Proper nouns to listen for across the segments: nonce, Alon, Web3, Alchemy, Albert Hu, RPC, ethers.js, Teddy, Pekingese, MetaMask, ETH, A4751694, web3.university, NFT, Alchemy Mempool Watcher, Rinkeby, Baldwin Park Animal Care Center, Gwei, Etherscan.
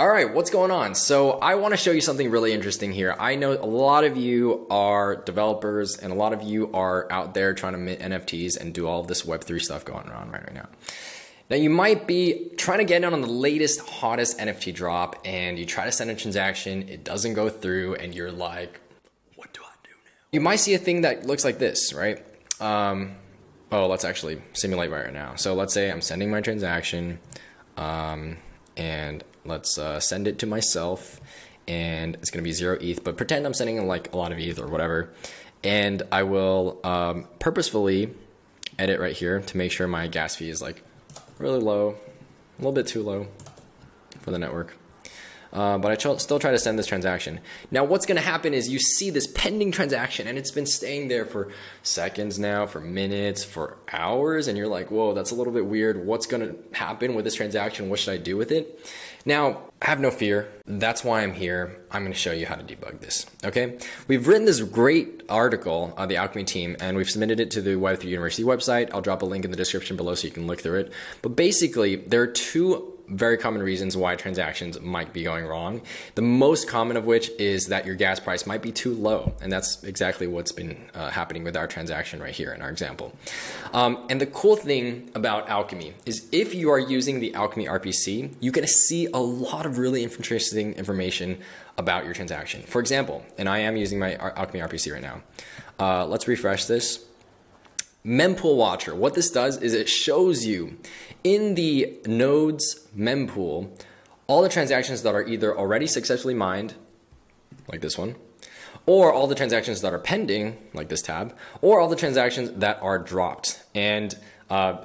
All right, what's going on? So I want to show you something really interesting here. I know a lot of you are developers and a lot of you are out there trying to mint NFTs and do all this Web3 stuff going on right now. Now you might be trying to get in on the latest, hottest NFT drop and you try to send a transaction, it doesn't go through and you're like, what do I do now? You might see a thing that looks like this, right? Oh, let's actually simulate right now. So let's say I'm sending my transaction and let's send it to myself and it's going to be 0 ETH, but pretend I'm sending like a lot of ETH or whatever. And I will purposefully edit right here to make sure my gas fee is like really low, a little bit too low for the network. But I still try to send this transaction. Now what's going to happen is you see this pending transaction and it's been staying there for seconds now, for minutes, for hours, and you're like, whoa, that's a little bit weird. What's going to happen with this transaction? What should I do with it? Now, have no fear. That's why I'm here. I'm going to show you how to debug this, okay? We've written this great article on the Alchemy team and we've submitted it to the Web3 University website. I'll drop a link in the description below so you can look through it. But basically, there are two very common reasons why transactions might be going wrong. The most common of which is that your gas price might be too low. And that's exactly what's been happening with our transaction right here in our example. And the cool thing about Alchemy is if you are using the Alchemy RPC, you can see a lot of really interesting information about your transaction. For example, and I am using my Alchemy RPC right now. Let's refresh this. Mempool Watcher, what this does is it shows you in the node's mempool all the transactions that are either already successfully mined, like this one, or all the transactions that are pending, like this tab, or all the transactions that are dropped. And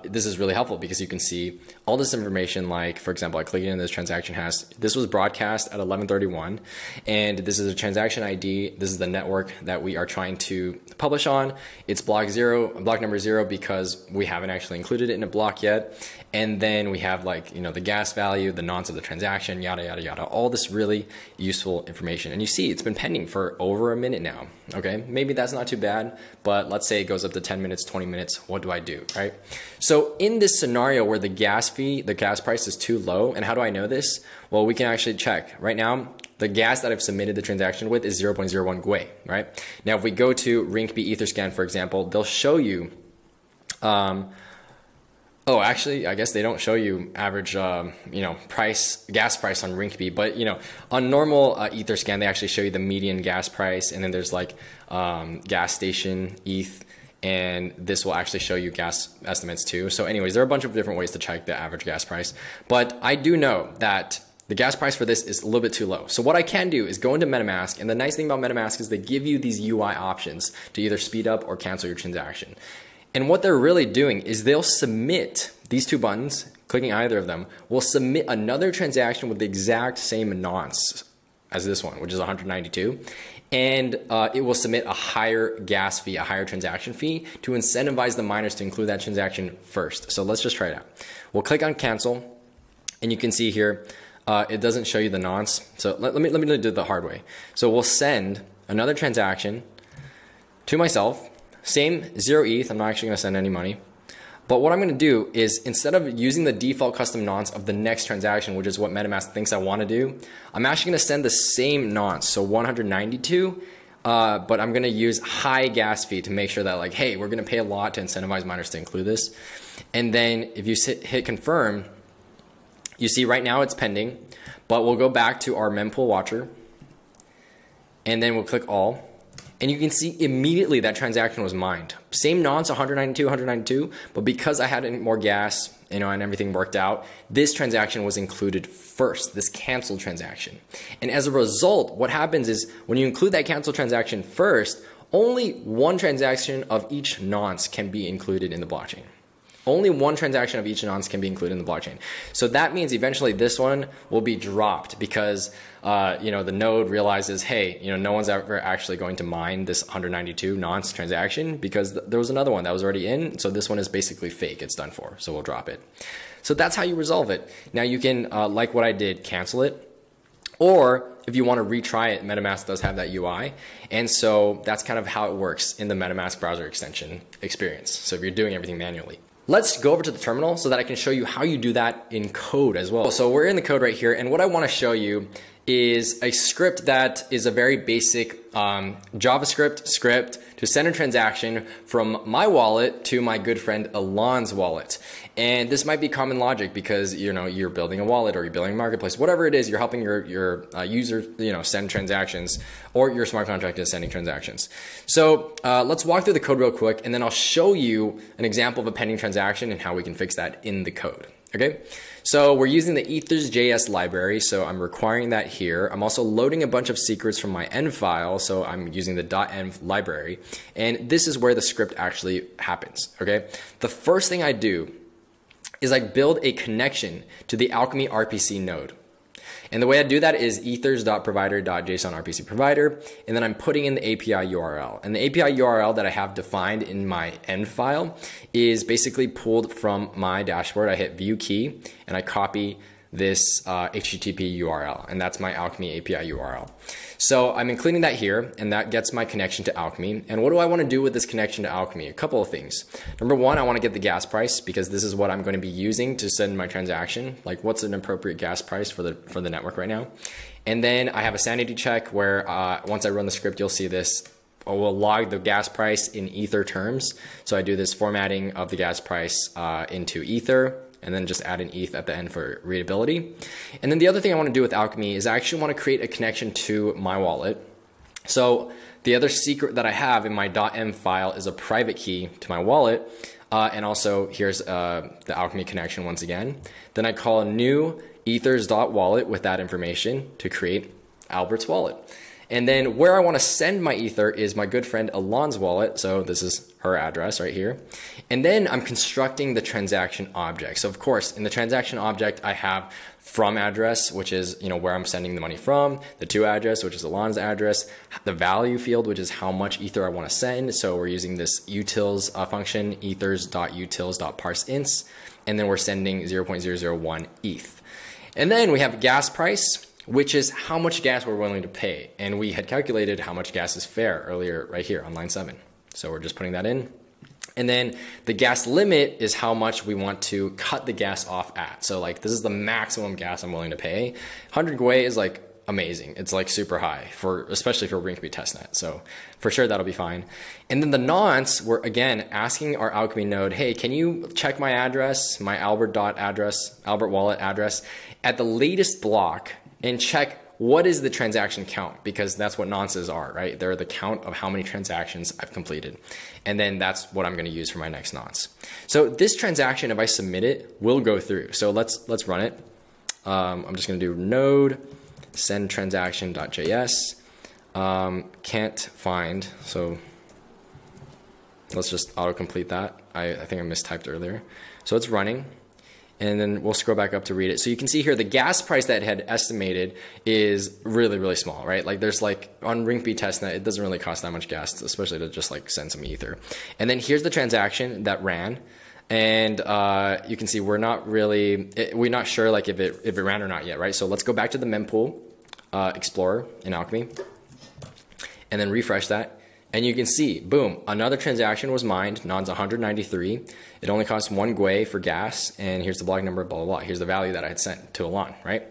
this is really helpful because you can see all this information. Like, for example, I click in this transaction has, this was broadcast at 11:31 and this is a transaction ID. This is the network that we are trying to publish on. It's block number zero, because we haven't actually included it in a block yet. And then we have, like, you know, the gas value, the nonce of the transaction, yada, yada, yada, all this really useful information. And you see it's been pending for over a minute now. Okay. Maybe that's not too bad, but let's say it goes up to 10 minutes, 20 minutes. What do I do? Right? So in this scenario where the gas fee, the gas price is too low, and how do I know this? Well, we can actually check. Right now, the gas that I've submitted the transaction with is 0.01 Gwei, right? Now, if we go to Rinkeby Etherscan, for example, they'll show you, oh, actually, I guess they don't show you average, you know, gas price on Rinkeby, but, you know, on normal Etherscan, they actually show you the median gas price, and then there's like gas station ETH, and this will actually show you gas estimates too. So anyways, there are a bunch of different ways to check the average gas price, but I do know that the gas price for this is a little bit too low. So what I can do is go into MetaMask, and the nice thing about MetaMask is they give you these UI options to either speed up or cancel your transaction. And what they're really doing is they'll submit these two buttons, clicking either of them, will submit another transaction with the exact same nonce as this one, which is 192. And it will submit a higher gas fee, a higher transaction fee, to incentivize the miners to include that transaction first. So let's just try it out. We'll click on cancel, and you can see here, it doesn't show you the nonce. So let me do it the hard way. So we'll send another transaction to myself, same 0 ETH, I'm not actually gonna send any money. But what I'm gonna do is, instead of using the default custom nonce of the next transaction, which is what MetaMask thinks I wanna do, I'm actually gonna send the same nonce, so 192, but I'm gonna use high gas fee to make sure that, like, hey, we're gonna pay a lot to incentivize miners to include this. And then if you hit confirm, you see right now it's pending, but we'll go back to our mempool watcher and then we'll click all. And you can see immediately that transaction was mined. Same nonce, 192, 192, but because I had more gas, you know, and everything worked out, this transaction was included first, this canceled transaction. And as a result, what happens is when you include that canceled transaction first, only one transaction of each nonce can be included in the blockchain. Only one transaction of each nonce can be included in the blockchain. So that means eventually this one will be dropped because you know, the node realizes, hey, you know, no one's ever actually going to mine this 192 nonce transaction because there was another one that was already in. So this one is basically fake. It's done for. So we'll drop it. So that's how you resolve it. Now you can, like what I did, cancel it. Or if you want to retry it, MetaMask does have that UI. And so that's kind of how it works in the MetaMask browser extension experience. So if you're doing everything manually. Let's go over to the terminal so that I can show you how you do that in code as well. So we're in the code right here, and what I want to show you is a script that is a very basic JavaScript script to send a transaction from my wallet to my good friend Alon's wallet. And this might be common logic because, you know, you're building a wallet or you're building a marketplace, whatever it is, you're helping your user, you know, send transactions, or your smart contract is sending transactions. So let's walk through the code real quick, and then I'll show you an example of a pending transaction and how we can fix that in the code. Okay, so we're using the ethers.js library, so I'm requiring that here. I'm also loading a bunch of secrets from my env file, so I'm using the .env library, and this is where the script actually happens, okay? The first thing I do is I build a connection to the Alchemy RPC node. And the way I do that is ethers.provider.json.rpc-provider, and then I'm putting in the API URL. And the API URL that I have defined in my env file is basically pulled from my dashboard. I hit view key, and I copy this HTTP URL, and that's my Alchemy API URL. So I'm including that here, and that gets my connection to Alchemy. And what do I want to do with this connection to Alchemy? A couple of things. Number one, I want to get the gas price because this is what I'm going to be using to send my transaction. Like, what's an appropriate gas price for the network right now? And then I have a sanity check where once I run the script, you'll see this. I will log the gas price in Ether terms. So I do this formatting of the gas price into Ether, and then just add an ETH at the end for readability. And then the other thing I want to do with Alchemy is I actually want to create a connection to my wallet. So the other secret that I have in my .env file is a private key to my wallet. And also here's the Alchemy connection once again. Then I call new ethers.wallet with that information to create Albert's wallet. And then where I want to send my Ether is my good friend Alon's wallet. So this is her address right here. And then I'm constructing the transaction object. So of course, in the transaction object, I have from address, which is, you know, where I'm sending the money from, the to address, which is Alon's address, the value field, which is how much Ether I want to send. So we're using this utils function, ethers.utils.parseInts, and then we're sending 0.001 ETH. And then we have gas price, which is how much gas we're willing to pay. And we had calculated how much gas is fair earlier right here on line 7. So we're just putting that in. And then the gas limit is how much we want to cut the gas off at. So like, this is the maximum gas I'm willing to pay. 100 Gwei is like amazing. It's like super high, for especially for Rinkeby testnet. So for sure that'll be fine. And then the nonce, we're again asking our Alchemy node, hey, can you check my address, my Albert wallet address at the latest block, and check what is the transaction count, because that's what nonces are, right? They're the count of how many transactions I've completed. And then that's what I'm gonna use for my next nonce. So this transaction, if I submit it, will go through. So let's run it. I'm just gonna do node send transaction.js. Can't find, so let's just autocomplete that. I think I mistyped earlier. So it's running. And then we'll scroll back up to read it. So you can see here the gas price that it had estimated is really, really small, right? Like there's like on Rinkeby testnet, it doesn't really cost that much gas, especially to just like send some Ether. And then here's the transaction that ran. And you can see we're not sure like if it ran or not yet, right? So let's go back to the mempool explorer in Alchemy and then refresh that. And you can see, boom, another transaction was mined, nonce 193. It only cost 1 Gwei for gas, and here's the block number, blah, blah, blah. Here's the value that I had sent to Alon, right?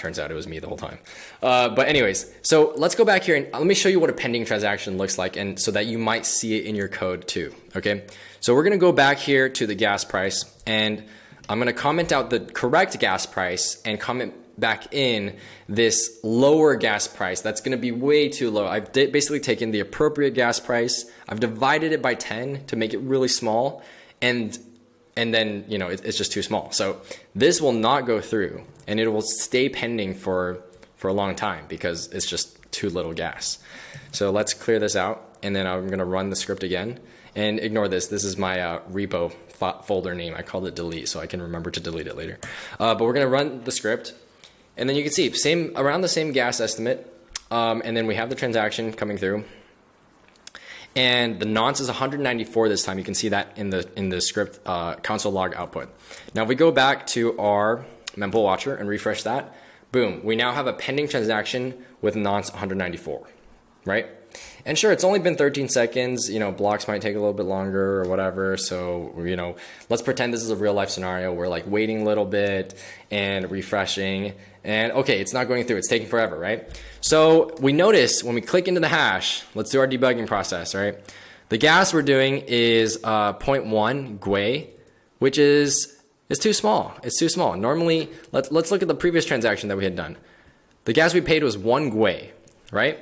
Turns out it was me the whole time. But anyways, so let's go back here and let me show you what a pending transaction looks like, and so that you might see it in your code too, okay? So we're gonna go back here to the gas price, and I'm gonna comment out the correct gas price and comment back in this lower gas price. That's gonna be way too low. I've basically taken the appropriate gas price, I've divided it by 10 to make it really small, and then, you know, it's just too small. So this will not go through, and it will stay pending for a long time because it's just too little gas. So let's clear this out, and then I'm gonna run the script again. And ignore this, this is my repo folder name. I called it delete, so I can remember to delete it later. But we're gonna run the script, and then you can see around the same gas estimate, and then we have the transaction coming through, and the nonce is 194 this time. You can see that in the script console log output. Now if we go back to our mempool watcher and refresh that, boom, we now have a pending transaction with nonce 194, right? And sure, it's only been 13 seconds, you know, blocks might take a little bit longer or whatever. So, you know, let's pretend this is a real life scenario. We're like waiting a little bit and refreshing, and okay, it's not going through, it's taking forever, right? So we notice when we click into the hash, let's do our debugging process, right? The gas we're doing is 0.1 Gwei, which is, it's too small. It's too small. Normally, let's look at the previous transaction that we had done. The gas we paid was 1 Gwei, right?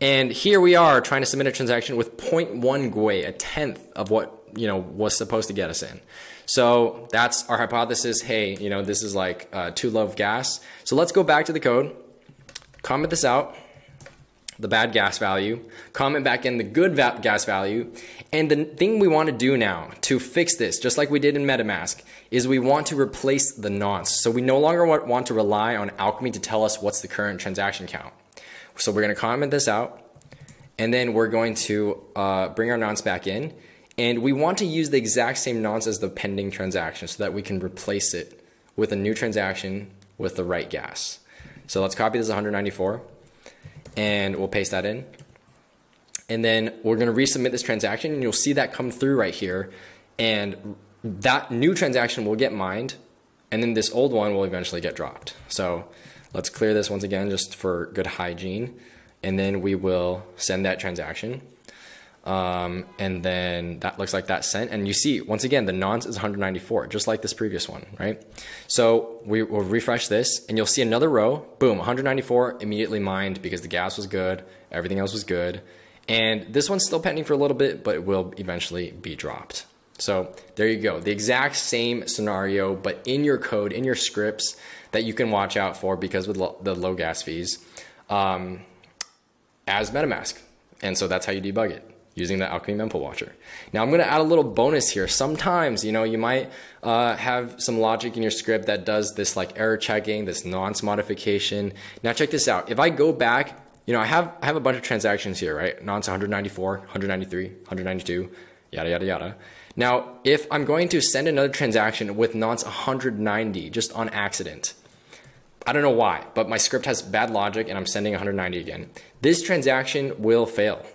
And here we are trying to submit a transaction with 0.1 Gwei, a tenth of what, you know, was supposed to get us in. So that's our hypothesis. Hey, you know, this is like too low of gas. So let's go back to the code, comment this out, the bad gas value, comment back in the good gas value. And the thing we want to do now to fix this, just like we did in MetaMask, is we want to replace the nonce. So we no longer want to rely on Alchemy to tell us what's the current transaction count. So we're going to comment this out, and then we're going to bring our nonce back in, and we want to use the exact same nonce as the pending transaction so that we can replace it with a new transaction with the right gas. So let's copy this 194 and we'll paste that in, and then we're going to resubmit this transaction, and you'll see that come through right here, and that new transaction will get mined, and then this old one will eventually get dropped. So let's clear this once again just for good hygiene, and then we will send that transaction. And then that looks like that sent, and you see once again the nonce is 194, just like this previous one, right? So we will refresh this, and you'll see another row, boom, 194 immediately mined because the gas was good, everything else was good, and this one's still pending for a little bit, but it will eventually be dropped. So there you go, the exact same scenario, but in your code, in your scripts, that you can watch out for, because with the low gas fees, as MetaMask, and so that's how you debug it, using the Alchemy Mempool Watcher. Now I'm going to add a little bonus here. Sometimes, you know, you might have some logic in your script that does this like error checking, this nonce modification. Now check this out. If I go back, you know, I have a bunch of transactions here, right? Nonce 194, 193, 192, yada, yada, yada. Now, if I'm going to send another transaction with nonce 190, just on accident, I don't know why, but my script has bad logic and I'm sending 190 again, this transaction will fail.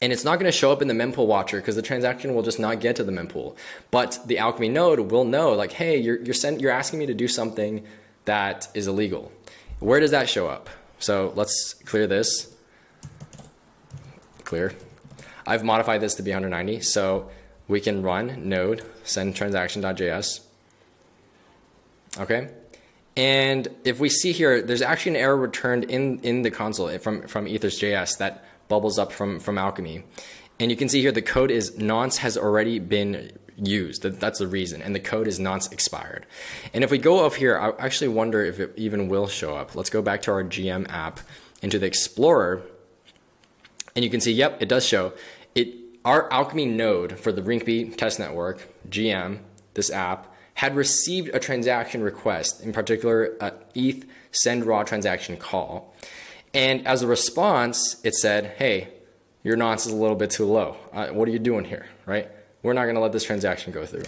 And it's not going to show up in the mempool watcher because the transaction will just not get to the mempool. But the Alchemy node will know, like, hey, you're asking me to do something that is illegal. Where does that show up? So let's clear this. Clear. I've modified this to be 190. So we can run node send transaction.js. Okay. And if we see here, there's actually an error returned in the console from ethers.js that bubbles up from Alchemy. And you can see here the code is nonce has already been used. That's the reason. And the code is nonce expired. And if we go up here, I actually wonder if it even will show up. Let's go back to our GM app into the Explorer. And you can see, yep, it does show. Our Alchemy node for the Rinkeby test network, GM, this app, had received a transaction request, in particular, ETH send raw transaction call. And as a response, it said, hey, your nonce is a little bit too low. What are you doing here, right? We're not going to let this transaction go through.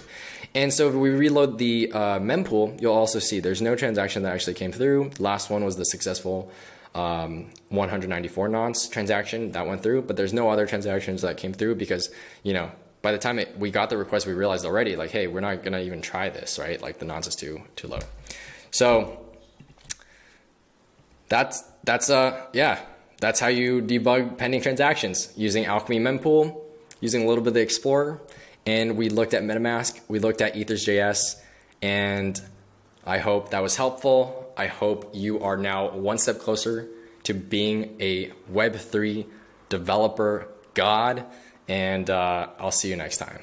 And so if we reload the mempool, you'll also see there's no transaction that actually came through. The last one was the successful 194 nonce transaction that went through, but there's no other transactions that came through because, you know, by the time we got the request, we realized already, like, hey, we're not going to even try this, right? Like the nonce is too low. So that's how you debug pending transactions using Alchemy Mempool, using a little bit of the Explorer. And we looked at MetaMask, we looked at Ethers.js, and I hope that was helpful. I hope you are now one step closer to being a Web3 developer god, and I'll see you next time.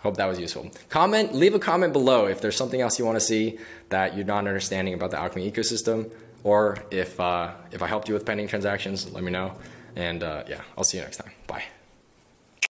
Hope that was useful. Comment, leave a comment below if there's something else you want to see that you're not understanding about the Alchemy ecosystem. Or if I helped you with pending transactions, let me know. And yeah, I'll see you next time. Bye.